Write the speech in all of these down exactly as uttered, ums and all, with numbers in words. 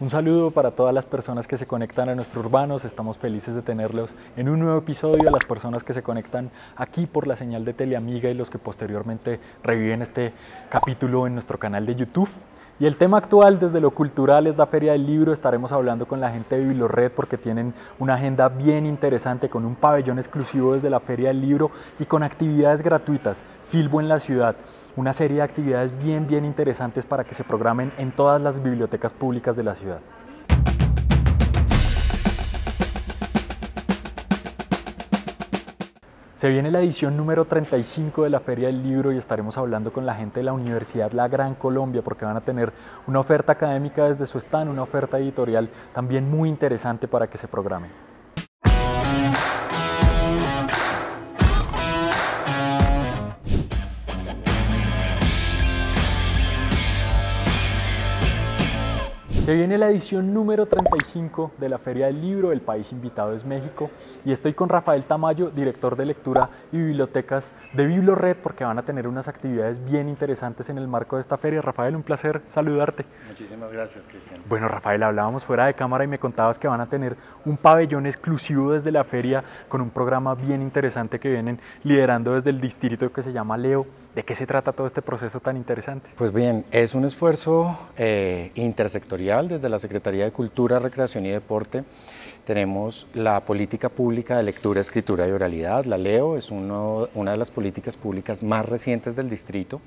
Un saludo para todas las personas que se conectan a nuestro Urbanos, estamos felices de tenerlos en un nuevo episodio, a las personas que se conectan aquí por la señal de Teleamiga y los que posteriormente reviven este capítulo en nuestro canal de YouTube. Y el tema actual desde lo cultural es la Feria del Libro. Estaremos hablando con la gente de BibloRed porque tienen una agenda bien interesante con un pabellón exclusivo desde la Feria del Libro y con actividades gratuitas, Filbo en la ciudad. Una serie de actividades bien, bien interesantes para que se programen en todas las bibliotecas públicas de la ciudad. Se viene la edición número treinta y cinco de la Feria del Libro y estaremos hablando con la gente de la Universidad La Gran Colombia porque van a tener una oferta académica desde su stand, una oferta editorial también muy interesante para que se programen. Se viene la edición número treinta y cinco de la Feria del Libro, el país invitado es México, y estoy con Rafael Tamayo, director de lectura y bibliotecas de BibloRed, porque van a tener unas actividades bien interesantes en el marco de esta feria. Rafael, un placer saludarte. Muchísimas gracias, Cristian. Bueno, Rafael, hablábamos fuera de cámara y me contabas que van a tener un pabellón exclusivo desde la feria con un programa bien interesante que vienen liderando desde el distrito que se llama Leo. ¿De qué se trata todo este proceso tan interesante? Pues bien, es un esfuerzo eh, intersectorial desde la Secretaría de Cultura, Recreación y Deporte. Tenemos la política pública de lectura, escritura y oralidad, la LEO, es uno, una de las políticas públicas más recientes del distrito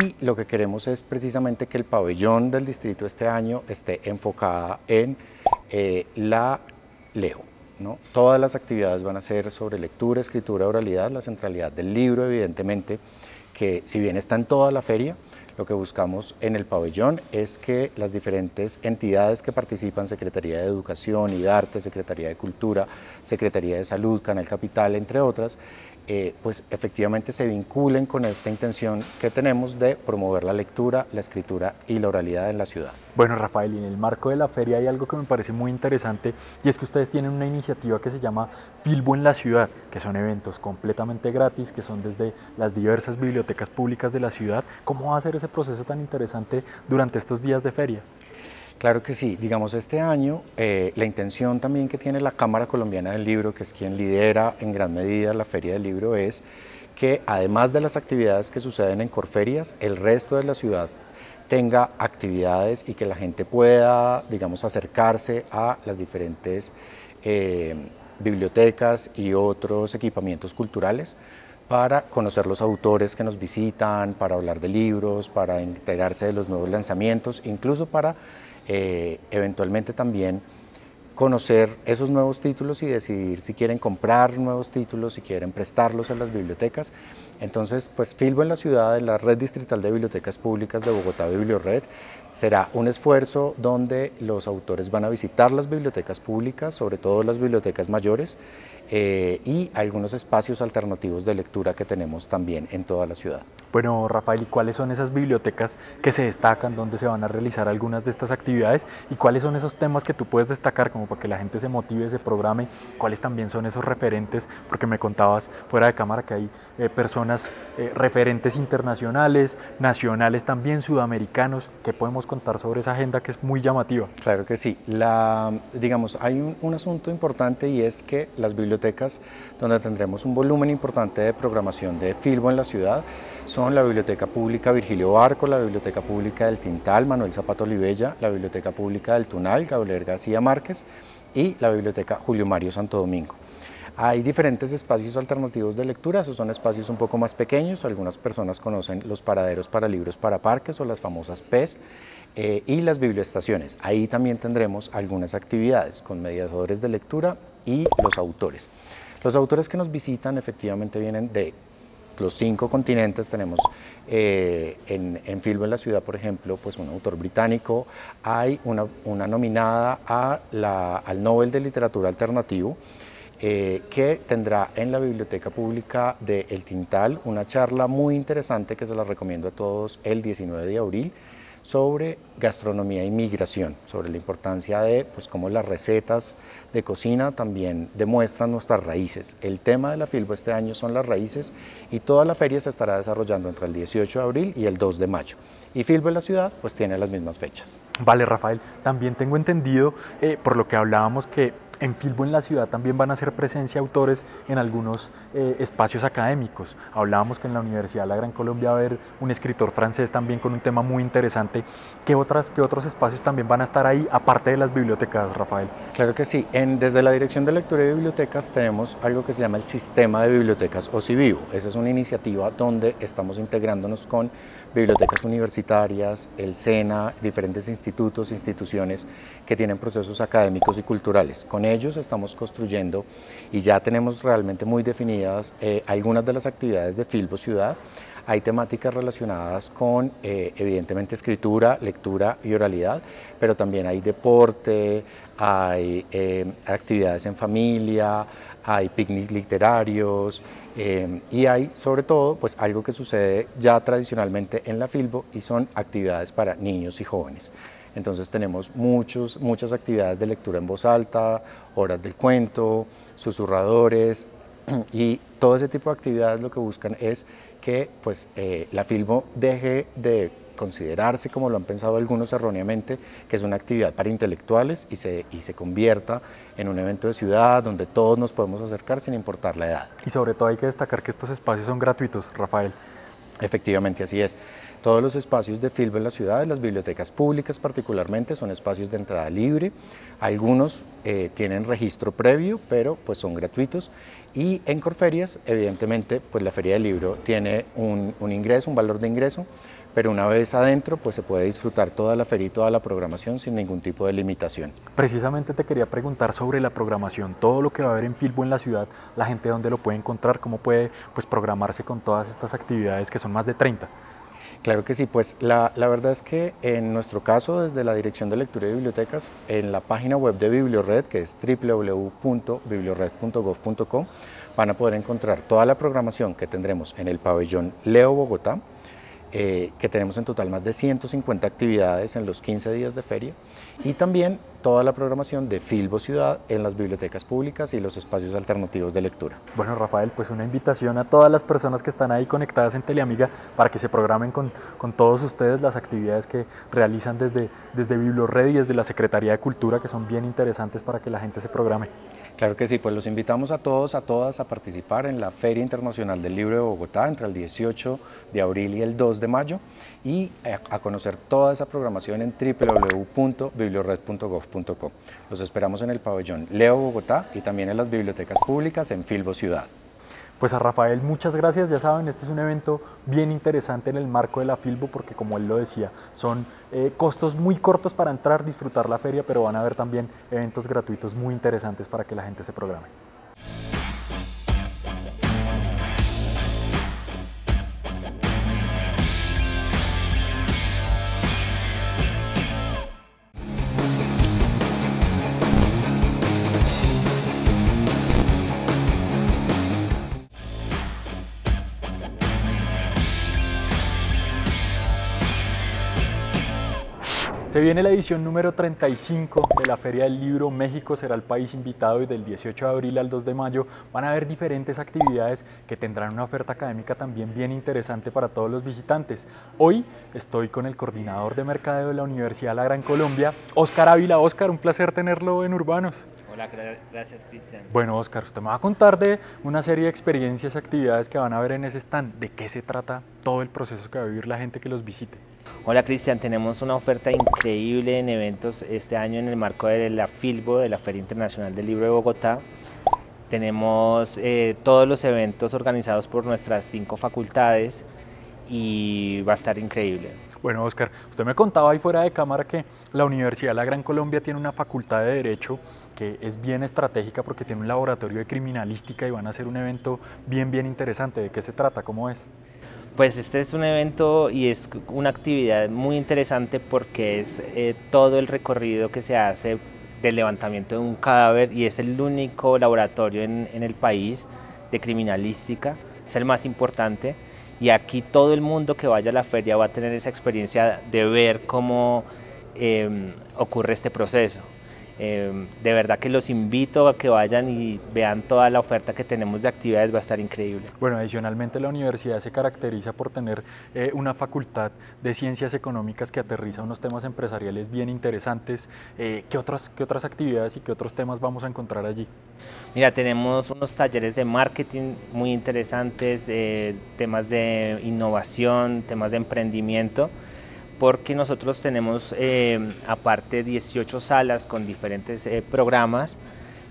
y lo que queremos es precisamente que el pabellón del distrito este año esté enfocada en eh, la LEO, ¿no? Todas las actividades van a ser sobre lectura, escritura, oralidad, la centralidad del libro evidentemente, que si bien está en toda la feria, lo que buscamos en el pabellón es que las diferentes entidades que participan, Secretaría de Educación y de Arte, Secretaría de Cultura, Secretaría de Salud, Canal Capital, entre otras, eh, pues efectivamente se vinculen con esta intención que tenemos de promover la lectura, la escritura y la oralidad en la ciudad. Bueno, Rafael, en el marco de la feria hay algo que me parece muy interesante y es que ustedes tienen una iniciativa que se llama Filbo en la ciudad, que son eventos completamente gratis, que son desde las diversas bibliotecas públicas de la ciudad. ¿Cómo va a ser ese proceso tan interesante durante estos días de feria? Claro que sí, digamos este año eh, la intención también que tiene la Cámara Colombiana del Libro, que es quien lidera en gran medida la Feria del Libro, es que además de las actividades que suceden en Corferias, el resto de la ciudad tenga actividades y que la gente pueda, digamos, acercarse a las diferentes eh, bibliotecas y otros equipamientos culturales para conocer los autores que nos visitan, para hablar de libros, para enterarse de los nuevos lanzamientos, incluso para eh, eventualmente también conocer esos nuevos títulos y decidir si quieren comprar nuevos títulos, si quieren prestarlos en las bibliotecas. Entonces, pues Filbo en la ciudad, en la Red Distrital de Bibliotecas Públicas de Bogotá, BibloRed, será un esfuerzo donde los autores van a visitar las bibliotecas públicas, sobre todo las bibliotecas mayores, eh, y algunos espacios alternativos de lectura que tenemos también en toda la ciudad. Bueno, Rafael, ¿y cuáles son esas bibliotecas que se destacan, dónde se van a realizar algunas de estas actividades y cuáles son esos temas que tú puedes destacar como para que la gente se motive, se programe? ¿Cuáles también son esos referentes? Porque me contabas fuera de cámara que hay eh, personas, eh, referentes internacionales, nacionales también, sudamericanos, que podemos contar sobre esa agenda que es muy llamativa. Claro que sí. La, digamos, hay un, un asunto importante y es que las bibliotecas donde tendremos un volumen importante de programación de Filbo en la ciudad son la Biblioteca Pública Virgilio Barco, la Biblioteca Pública del Tintal Manuel Zapata Olivella, la Biblioteca Pública del Tunal Gabriel García Márquez y la Biblioteca Julio Mario Santo Domingo. Hay diferentes espacios alternativos de lectura, esos son espacios un poco más pequeños, algunas personas conocen los paraderos para libros para parques o las famosas P E S eh, y las biblioestaciones. Ahí también tendremos algunas actividades con mediadores de lectura y los autores. Los autores que nos visitan efectivamente vienen de los cinco continentes. Tenemos eh, en, en Filbo en la ciudad, por ejemplo, pues un autor británico, hay una, una nominada a la, al Nobel de Literatura Alternativo, eh, que tendrá en la Biblioteca Pública de El Tintal una charla muy interesante que se la recomiendo a todos el diecinueve de abril sobre gastronomía y migración, sobre la importancia de pues, cómo las recetas de cocina también demuestran nuestras raíces. El tema de la Filbo este año son las raíces y toda la feria se estará desarrollando entre el dieciocho de abril y el dos de mayo. Y Filbo en la ciudad pues tiene las mismas fechas. Vale, Rafael, también tengo entendido eh, por lo que hablábamos que en Filbo en la ciudad también van a hacer presencia autores en algunos eh, espacios académicos. Hablábamos que en la Universidad La Gran Colombia va a haber un escritor francés también con un tema muy interesante. ¿Qué, otras, qué otros espacios también van a estar ahí, aparte de las bibliotecas, Rafael? Claro que sí. En, desde la Dirección de Lectura y Bibliotecas tenemos algo que se llama el Sistema de Bibliotecas OSIBIBO. Esa es una iniciativa donde estamos integrándonos con bibliotecas universitarias, el SENA, diferentes institutos, instituciones que tienen procesos académicos y culturales. Con ellos estamos construyendo y ya tenemos realmente muy definidas eh, algunas de las actividades de Filbo Ciudad. Hay temáticas relacionadas con, eh, evidentemente, escritura, lectura y oralidad, pero también hay deporte, hay eh, actividades en familia, hay picnic literarios eh, y hay, sobre todo, pues algo que sucede ya tradicionalmente en la Filbo y son actividades para niños y jóvenes. Entonces tenemos muchos, muchas actividades de lectura en voz alta, horas del cuento, susurradores y todo ese tipo de actividades lo que buscan es que pues, eh, la Filbo deje de considerarse, como lo han pensado algunos erróneamente, que es una actividad para intelectuales y se, y se convierta en un evento de ciudad donde todos nos podemos acercar sin importar la edad. Y sobre todo hay que destacar que estos espacios son gratuitos, Rafael. Efectivamente, así es. Todos los espacios de Filbo en la ciudad, las bibliotecas públicas particularmente, son espacios de entrada libre. Algunos eh, tienen registro previo, pero pues son gratuitos. Y en Corferias, evidentemente, pues la Feria del Libro tiene un, un ingreso, un valor de ingreso, pero una vez adentro, pues se puede disfrutar toda la feria y toda la programación sin ningún tipo de limitación. Precisamente te quería preguntar sobre la programación, todo lo que va a haber en Filbo en la ciudad, la gente dónde lo puede encontrar, cómo puede pues, programarse con todas estas actividades que son más de treinta. Claro que sí, pues la, la verdad es que en nuestro caso, desde la Dirección de Lectura y Bibliotecas, en la página web de BibloRed, que es doble u doble u doble u punto biblored punto gov punto co, van a poder encontrar toda la programación que tendremos en el pabellón Leo Bogotá, eh, que tenemos en total más de ciento cincuenta actividades en los quince días de feria, y también toda la programación de Filbo Ciudad en las bibliotecas públicas y los espacios alternativos de lectura. Bueno, Rafael, pues una invitación a todas las personas que están ahí conectadas en Teleamiga para que se programen con, con todos ustedes las actividades que realizan desde, desde BibloRed y desde la Secretaría de Cultura, que son bien interesantes para que la gente se programe. Claro que sí, pues los invitamos a todos, a todas a participar en la Feria Internacional del Libro de Bogotá entre el dieciocho de abril y el dos de mayo y a conocer toda esa programación en doble u doble u doble u punto biblored punto gov punto co. Los esperamos en el pabellón Leo Bogotá y también en las bibliotecas públicas en Filbo Ciudad. Pues a Rafael muchas gracias, ya saben, este es un evento bien interesante en el marco de la Filbo porque como él lo decía, son eh, costos muy cortos para entrar, disfrutar la feria, pero van a haber también eventos gratuitos muy interesantes para que la gente se programe. Se viene la edición número treinta y cinco de la Feria del Libro. México será el país invitado y del dieciocho de abril al dos de mayo van a haber diferentes actividades que tendrán una oferta académica también bien interesante para todos los visitantes. Hoy estoy con el coordinador de mercadeo de la Universidad La Gran Colombia, Óscar Ávila. Óscar, un placer tenerlo en Urbanos. Hola, gracias Cristian. Bueno, Óscar, usted me va a contar de una serie de experiencias y actividades que van a ver en ese stand. ¿De qué se trata todo el proceso que va a vivir la gente que los visite? Hola Cristian, tenemos una oferta increíble en eventos este año en el marco de la Filbo, de la Feria Internacional del Libro de Bogotá. Tenemos eh, todos los eventos organizados por nuestras cinco facultades y va a estar increíble. Bueno, Óscar, usted me contaba ahí fuera de cámara que la Universidad La Gran Colombia tiene una facultad de Derecho que es bien estratégica porque tiene un laboratorio de criminalística y van a hacer un evento bien, bien interesante. ¿De qué se trata? ¿Cómo es? Pues este es un evento y es una actividad muy interesante porque es eh, todo el recorrido que se hace del levantamiento de un cadáver y es el único laboratorio en, en el país de criminalística, es el más importante. y aquí todo el mundo que vaya a la feria va a tener esa experiencia de ver cómo eh, ocurre este proceso. Eh, de verdad que los invito a que vayan y vean toda la oferta que tenemos de actividades, va a estar increíble. Bueno, adicionalmente la universidad se caracteriza por tener eh, una facultad de ciencias económicas que aterriza unos temas empresariales bien interesantes. Eh, ¿qué otras, qué otras actividades y qué otros temas vamos a encontrar allí? Mira, tenemos unos talleres de marketing muy interesantes, eh, temas de innovación, temas de emprendimiento, porque nosotros tenemos eh, aparte dieciocho salas con diferentes eh, programas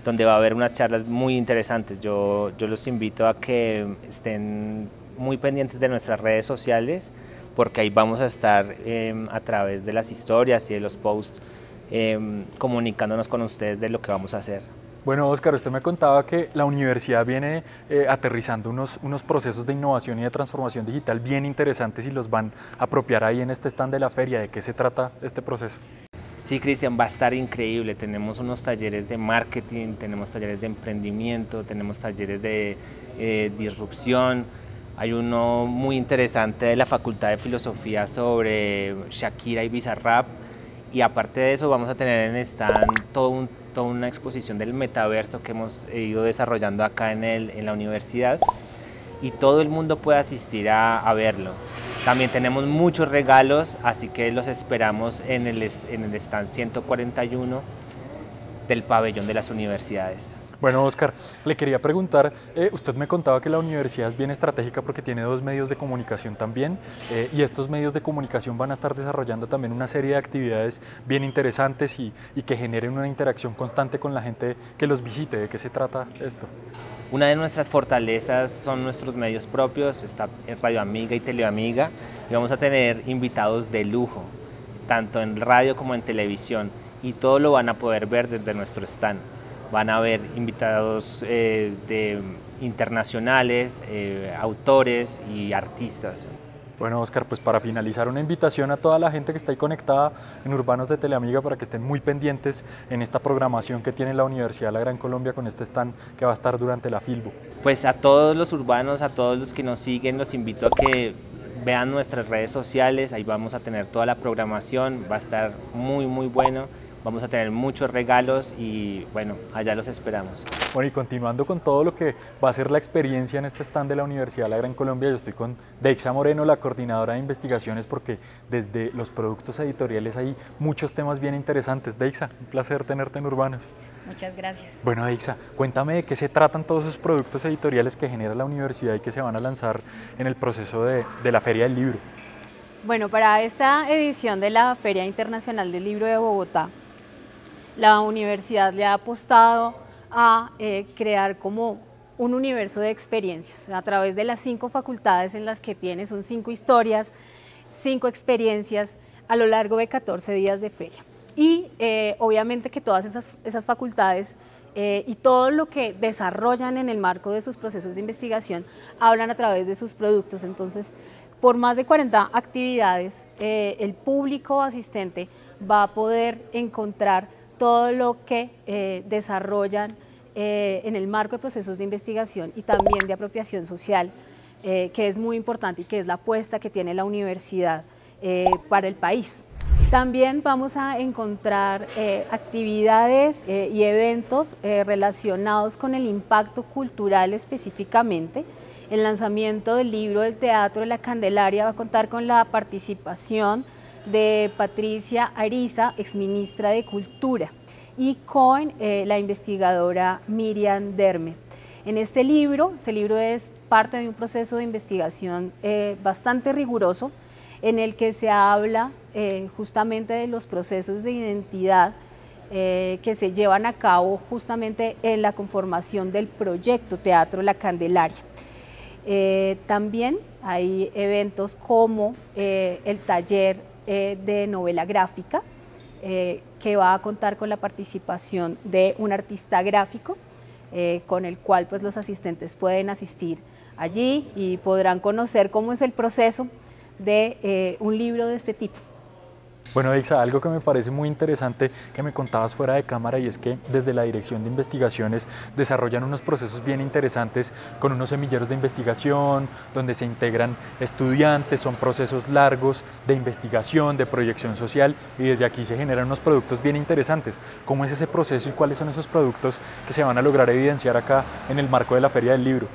donde va a haber unas charlas muy interesantes. Yo, yo los invito a que estén muy pendientes de nuestras redes sociales, porque ahí vamos a estar eh, a través de las historias y de los posts eh, comunicándonos con ustedes de lo que vamos a hacer. Bueno, Óscar, usted me contaba que la universidad viene eh, aterrizando unos, unos procesos de innovación y de transformación digital bien interesantes y los van a apropiar ahí en este stand de la feria. ¿De qué se trata este proceso? Sí, Cristian, va a estar increíble. Tenemos unos talleres de marketing, tenemos talleres de emprendimiento, tenemos talleres de eh, disrupción. Hay uno muy interesante de la Facultad de Filosofía sobre Shakira y Bizarrap. Y aparte de eso vamos a tener en stand todo un toda una exposición del metaverso que hemos ido desarrollando acá en, el, en la universidad, y todo el mundo puede asistir a, a verlo. También tenemos muchos regalos, así que los esperamos en el, en el stand ciento cuarenta y uno del pabellón de las universidades. Bueno, Óscar, le quería preguntar, eh, usted me contaba que la universidad es bien estratégica porque tiene dos medios de comunicación también, eh, y estos medios de comunicación van a estar desarrollando también una serie de actividades bien interesantes y, y que generen una interacción constante con la gente que los visite. ¿De qué se trata esto? Una de nuestras fortalezas son nuestros medios propios, está Radio Amiga y Teleamiga, y vamos a tener invitados de lujo, tanto en radio como en televisión, y todo lo van a poder ver desde nuestro stand. Van a haber invitados eh, de internacionales, eh, autores y artistas. Bueno, Óscar, pues para finalizar, una invitación a toda la gente que está ahí conectada en Urbanos de Teleamiga para que estén muy pendientes en esta programación que tiene la Universidad La Gran Colombia con este stand que va a estar durante la Filbo. Pues a todos los urbanos, a todos los que nos siguen, los invito a que vean nuestras redes sociales. Ahí vamos a tener toda la programación, va a estar muy, muy bueno. Vamos a tener muchos regalos y bueno, allá los esperamos. Bueno, y continuando con todo lo que va a ser la experiencia en este stand de la Universidad La Gran Colombia, yo estoy con Deixa Moreno, la coordinadora de investigaciones, porque desde los productos editoriales hay muchos temas bien interesantes. Deixa, un placer tenerte en Urbanos. Muchas gracias. Bueno, Deixa, cuéntame de qué se tratan todos esos productos editoriales que genera la universidad y que se van a lanzar en el proceso de, de la Feria del Libro. Bueno, para esta edición de la Feria Internacional del Libro de Bogotá, la universidad le ha apostado a eh, crear como un universo de experiencias a través de las cinco facultades en las que tiene, son cinco historias, cinco experiencias a lo largo de catorce días de feria. Y eh, obviamente que todas esas, esas facultades eh, y todo lo que desarrollan en el marco de sus procesos de investigación hablan a través de sus productos. Entonces, por más de cuarenta actividades, eh, el público asistente va a poder encontrar todo lo que eh, desarrollan eh, en el marco de procesos de investigación y también de apropiación social, eh, que es muy importante y que es la apuesta que tiene la universidad eh, para el país. También vamos a encontrar eh, actividades eh, y eventos eh, relacionados con el impacto cultural específicamente. El lanzamiento del libro del Teatro de la Candelaria va a contar con la participación de Patricia Ariza, exministra de Cultura, y con eh, la investigadora Miryam Derme. En este libro, este libro es parte de un proceso de investigación eh, bastante riguroso, en el que se habla eh, justamente de los procesos de identidad eh, que se llevan a cabo justamente en la conformación del proyecto Teatro La Candelaria. Eh, también hay eventos como eh, el taller de novela gráfica, eh, que va a contar con la participación de un artista gráfico, eh, con el cual pues, los asistentes pueden asistir allí y podrán conocer cómo es el proceso de eh, un libro de este tipo. Bueno, Ixa, algo que me parece muy interesante que me contabas fuera de cámara, y es que desde la Dirección de Investigaciones desarrollan unos procesos bien interesantes con unos semilleros de investigación donde se integran estudiantes, son procesos largos de investigación, de proyección social, y desde aquí se generan unos productos bien interesantes. ¿Cómo es ese proceso y cuáles son esos productos que se van a lograr evidenciar acá en el marco de la Feria del Libro?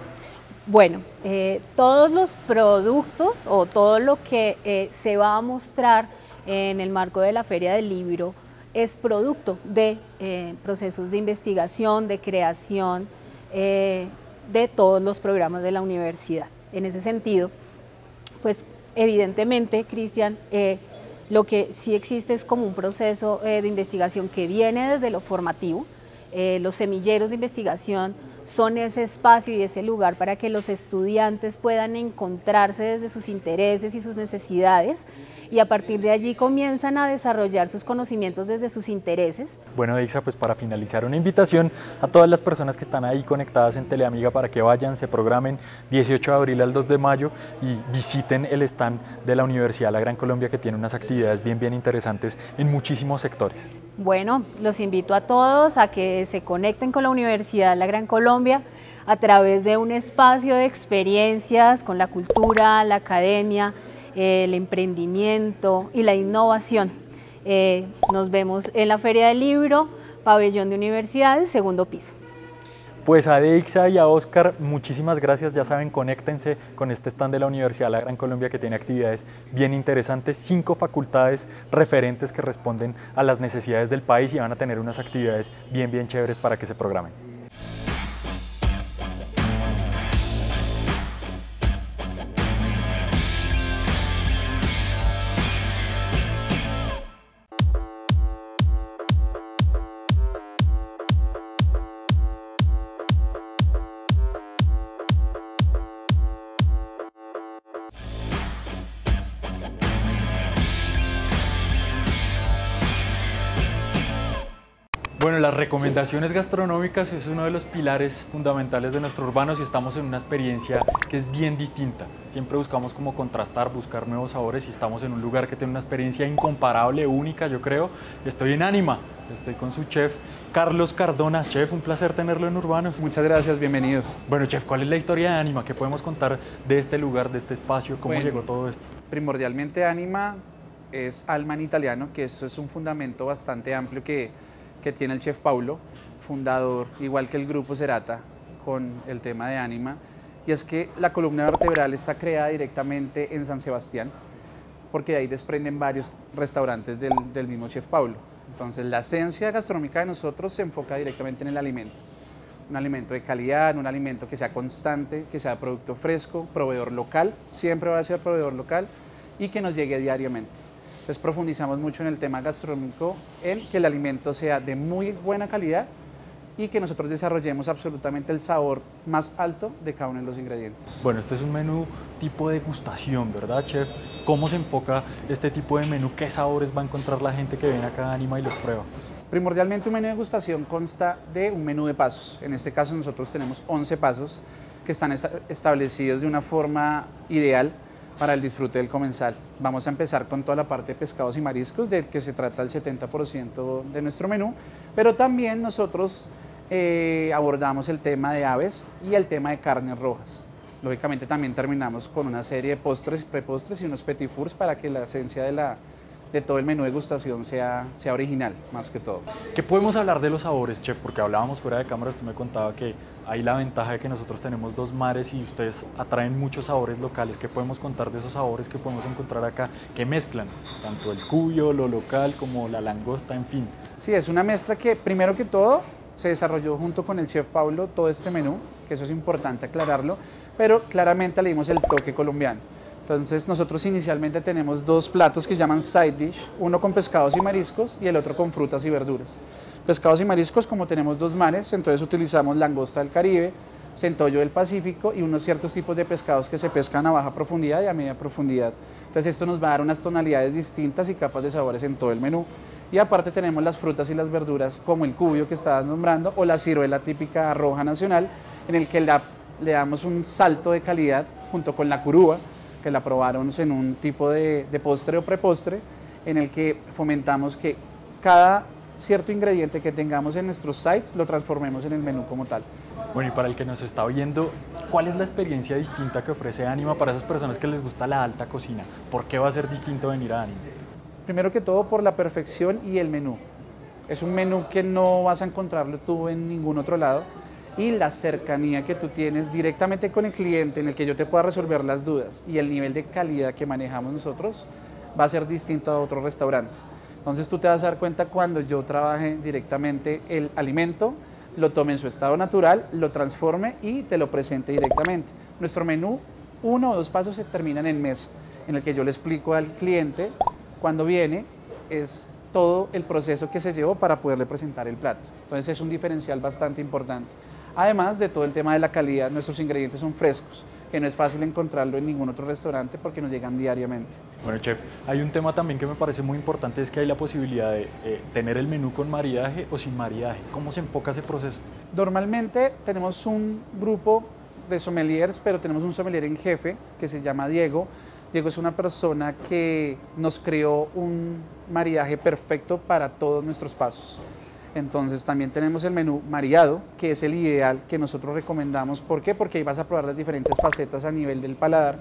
Bueno, eh, todos los productos o todo lo que eh, se va a mostrar en el marco de la Feria del Libro es producto de eh, procesos de investigación, de creación eh, de todos los programas de la universidad. En ese sentido, pues evidentemente, Cristian, eh, lo que sí existe es como un proceso eh, de investigación que viene desde lo formativo. Eh, los semilleros de investigación son ese espacio y ese lugar para que los estudiantes puedan encontrarse desde sus intereses y sus necesidades, y a partir de allí comienzan a desarrollar sus conocimientos desde sus intereses. Bueno, Ixa, pues para finalizar, una invitación a todas las personas que están ahí conectadas en Teleamiga para que vayan, se programen dieciocho de abril al dos de mayo y visiten el stand de la Universidad La Gran Colombia, que tiene unas actividades bien, bien interesantes en muchísimos sectores. Bueno, los invito a todos a que se conecten con la Universidad La Gran Colombia a través de un espacio de experiencias con la cultura, la academia, el emprendimiento y la innovación. Eh, nos vemos en la Feria del Libro, Pabellón de Universidades, segundo piso. Pues a Deixa y a Óscar, muchísimas gracias. Ya saben, conéctense con este stand de la Universidad La Gran Colombia, que tiene actividades bien interesantes, cinco facultades referentes que responden a las necesidades del país, y van a tener unas actividades bien, bien chéveres para que se programen. Bueno, las recomendaciones gastronómicas es uno de los pilares fundamentales de nuestro urbano, si estamos en una experiencia que es bien distinta. Siempre buscamos como contrastar, buscar nuevos sabores, y estamos en un lugar que tiene una experiencia incomparable, única, yo creo. Estoy en Ánima, estoy con su chef Carlos Cardona. Chef, un placer tenerlo en Urbanos. Muchas gracias, bienvenidos. Bueno, chef, ¿cuál es la historia de Ánima? ¿Qué podemos contar de este lugar, de este espacio? ¿Cómo bueno, llegó todo esto? Primordialmente Ánima es alma en italiano, que eso es un fundamento bastante amplio que que tiene el chef Paulo, fundador, igual que el Grupo Serata, con el tema de Ánima, y es que la columna vertebral está creada directamente en San Sebastián, porque de ahí desprenden varios restaurantes del, del mismo chef Paulo. Entonces, la esencia gastronómica de nosotros se enfoca directamente en el alimento, un alimento de calidad, un alimento que sea constante, que sea producto fresco, proveedor local, siempre va a ser proveedor local, y que nos llegue diariamente. Entonces profundizamos mucho en el tema gastronómico, en que el alimento sea de muy buena calidad y que nosotros desarrollemos absolutamente el sabor más alto de cada uno de los ingredientes. Bueno, este es un menú tipo degustación, ¿verdad, chef? ¿Cómo se enfoca este tipo de menú? ¿Qué sabores va a encontrar la gente que viene acá a Ánima y los prueba? Primordialmente un menú de degustación consta de un menú de pasos. En este caso nosotros tenemos once pasos que están establecidos de una forma ideal para el disfrute del comensal. Vamos a empezar con toda la parte de pescados y mariscos, del que se trata el setenta por ciento de nuestro menú, pero también nosotros eh, abordamos el tema de aves y el tema de carnes rojas. Lógicamente también terminamos con una serie de postres, prepostres y unos petit fours para que la esencia de la de todo el menú de degustación sea, sea original, más que todo. ¿Qué podemos hablar de los sabores, chef? Porque hablábamos fuera de cámara, usted me contaba que hay la ventaja de que nosotros tenemos dos mares y ustedes atraen muchos sabores locales. ¿Qué podemos contar de esos sabores que podemos encontrar acá, que mezclan tanto el cuyo, lo local, como la langosta, en fin? Sí, es una mezcla que, primero que todo, se desarrolló junto con el chef Paulo todo este menú, que eso es importante aclararlo, pero claramente le dimos el toque colombiano. Entonces nosotros inicialmente tenemos dos platos que llaman side dish, uno con pescados y mariscos y el otro con frutas y verduras. Pescados y mariscos, como tenemos dos mares, entonces utilizamos langosta del Caribe, centollo del Pacífico y unos ciertos tipos de pescados que se pescan a baja profundidad y a media profundidad. Entonces esto nos va a dar unas tonalidades distintas y capas de sabores en todo el menú. Y aparte tenemos las frutas y las verduras como el cubio que estabas nombrando o la ciruela típica roja nacional, en el que la, le damos un salto de calidad junto con la curúa, que la probaron en un tipo de, de postre o prepostre, en el que fomentamos que cada cierto ingrediente que tengamos en nuestros sites lo transformemos en el menú como tal. Bueno, y para el que nos está viendo, ¿cuál es la experiencia distinta que ofrece Ánima para esas personas que les gusta la alta cocina? ¿Por qué va a ser distinto venir a Ánima? Primero que todo, por la perfección y el menú. Es un menú que no vas a encontrarlo tú en ningún otro lado, y la cercanía que tú tienes directamente con el cliente, en el que yo te pueda resolver las dudas, y el nivel de calidad que manejamos nosotros va a ser distinto a otro restaurante. Entonces tú te vas a dar cuenta cuando yo trabaje directamente el alimento, lo tome en su estado natural, lo transforme y te lo presente directamente. Nuestro menú, uno o dos pasos se terminan en mesa, en el que yo le explico al cliente cuando viene es todo el proceso que se llevó para poderle presentar el plato. Entonces es un diferencial bastante importante. Además de todo el tema de la calidad, nuestros ingredientes son frescos, que no es fácil encontrarlo en ningún otro restaurante porque nos llegan diariamente. Bueno, chef, hay un tema también que me parece muy importante, es que hay la posibilidad de eh, tener el menú con maridaje o sin maridaje. ¿Cómo se enfoca ese proceso? Normalmente tenemos un grupo de sommeliers, pero tenemos un sommelier en jefe que se llama Diego. Diego es una persona que nos creó un maridaje perfecto para todos nuestros pasos. Entonces también tenemos el menú mareado, que es el ideal que nosotros recomendamos. ¿Por qué? Porque ahí vas a probar las diferentes facetas a nivel del paladar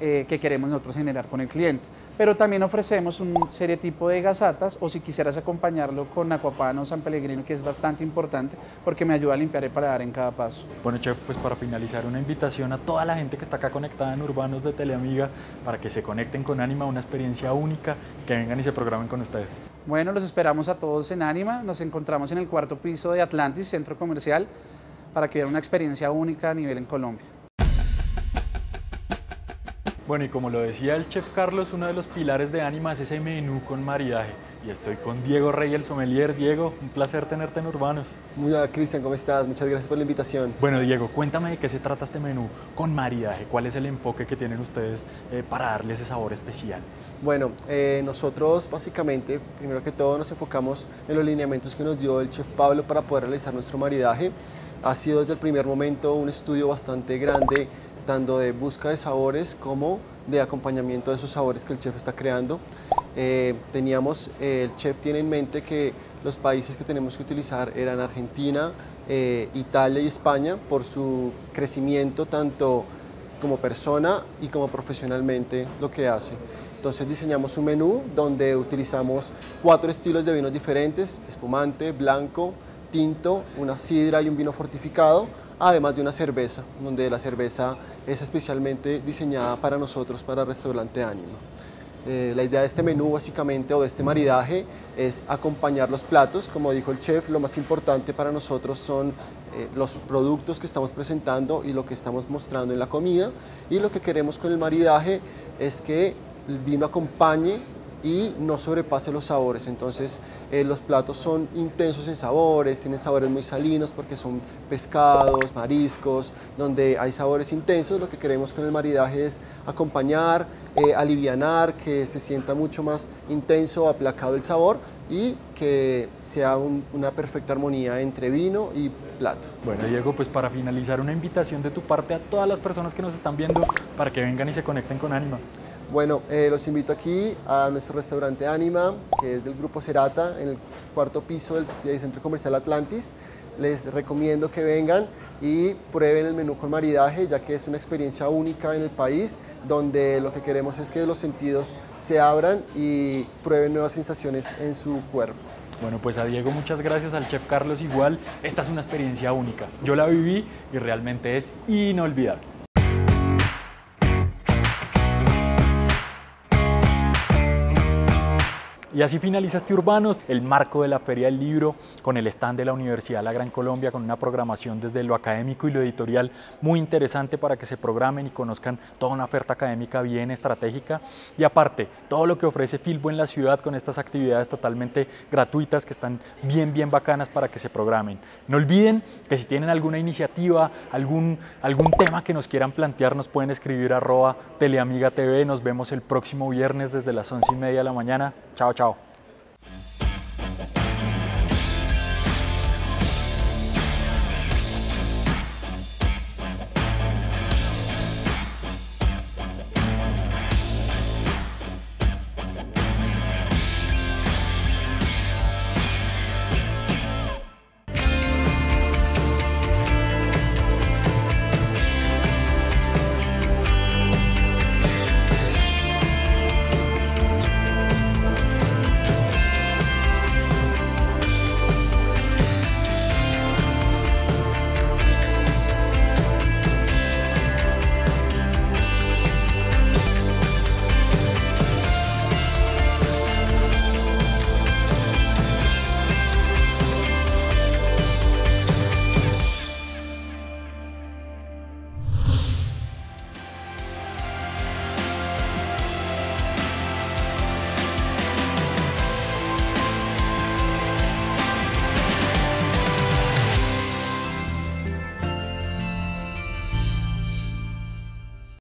eh, que queremos nosotros generar con el cliente. Pero también ofrecemos un serie tipo de gazatas, o si quisieras acompañarlo con acuapano o San Pellegrino, que es bastante importante porque me ayuda a limpiar el paladar en cada paso. Bueno, chef, pues para finalizar, una invitación a toda la gente que está acá conectada en Urbanos de Teleamiga para que se conecten con Ánima, una experiencia única, que vengan y se programen con ustedes. Bueno, los esperamos a todos en Ánima, nos encontramos en el cuarto piso de Atlantis, centro comercial, para que vean una experiencia única a nivel en Colombia. Bueno, y como lo decía el chef Carlos, uno de los pilares de Ánima es ese menú con maridaje. Y estoy con Diego Rey, el sommelier. Diego, un placer tenerte en Urbanos. Muy bien, Cristian, ¿cómo estás? Muchas gracias por la invitación. Bueno, Diego, cuéntame de qué se trata este menú con maridaje. ¿Cuál es el enfoque que tienen ustedes eh, para darle ese sabor especial? Bueno, eh, nosotros básicamente, primero que todo, nos enfocamos en los lineamientos que nos dio el chef Pablo para poder realizar nuestro maridaje. Ha sido desde el primer momento un estudio bastante grande, tanto de busca de sabores como de acompañamiento de esos sabores que el chef está creando. Eh, teníamos, eh, el chef tiene en mente que los países que tenemos que utilizar eran Argentina, eh, Italia y España, por su crecimiento tanto como persona y como profesionalmente lo que hace. Entonces diseñamos un menú donde utilizamos cuatro estilos de vinos diferentes: espumante, blanco, tinto, una sidra y un vino fortificado, además de una cerveza, donde la cerveza es especialmente diseñada para nosotros, para el restaurante Ánima. Eh, la idea de este menú básicamente, o de este maridaje, es acompañar los platos. Como dijo el chef, lo más importante para nosotros son eh, los productos que estamos presentando y lo que estamos mostrando en la comida, y lo que queremos con el maridaje es que el vino acompañe y no sobrepase los sabores. Entonces eh, los platos son intensos en sabores, tienen sabores muy salinos porque son pescados, mariscos, donde hay sabores intensos. Lo que queremos con el maridaje es acompañar, eh, alivianar, que se sienta mucho más intenso, aplacado el sabor, y que sea un, una perfecta armonía entre vino y plato. Bueno, Diego, pues para finalizar, una invitación de tu parte a todas las personas que nos están viendo para que vengan y se conecten con Ánima. Bueno, eh, los invito aquí a nuestro restaurante Ánima, que es del Grupo Serata, en el cuarto piso del, del Centro Comercial Atlantis. Les recomiendo que vengan y prueben el menú con maridaje, ya que es una experiencia única en el país, donde lo que queremos es que los sentidos se abran y prueben nuevas sensaciones en su cuerpo. Bueno, pues a Diego muchas gracias, al chef Carlos igual. Esta es una experiencia única. Yo la viví y realmente es inolvidable. Y así finaliza este Urbanos, el marco de la Feria del Libro, con el stand de la Universidad La Gran Colombia, con una programación desde lo académico y lo editorial muy interesante para que se programen y conozcan toda una oferta académica bien estratégica. Y aparte, todo lo que ofrece Filbo en la ciudad con estas actividades totalmente gratuitas que están bien, bien bacanas para que se programen. No olviden que si tienen alguna iniciativa, algún, algún tema que nos quieran plantear, nos pueden escribir arroba teleamiga T V. Nos vemos el próximo viernes desde las once y media de la mañana. Chao, chao.